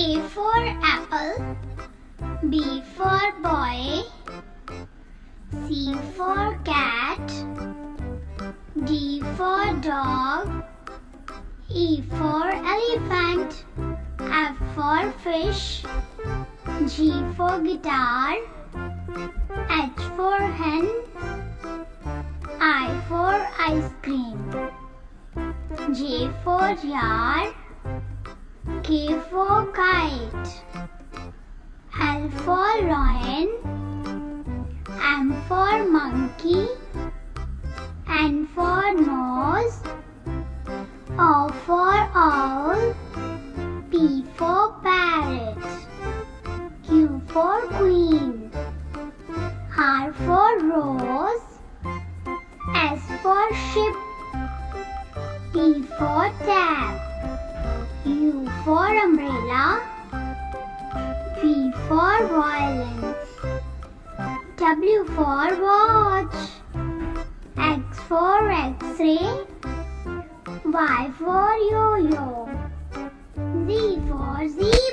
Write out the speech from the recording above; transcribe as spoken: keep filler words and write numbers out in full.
A for apple, B for boy, C for cat, D for dog, E for elephant, F for fish, G for guitar, H for hen, I for ice cream, J for jar, K for kite, L for lion, M for monkey, N for nose, O for owl, P for parrot, Q for queen, R for rose, S for ship, T for tap, U for umbrella, V for violence, W for watch, X for X-ray, Y for yo-yo, Z for Z.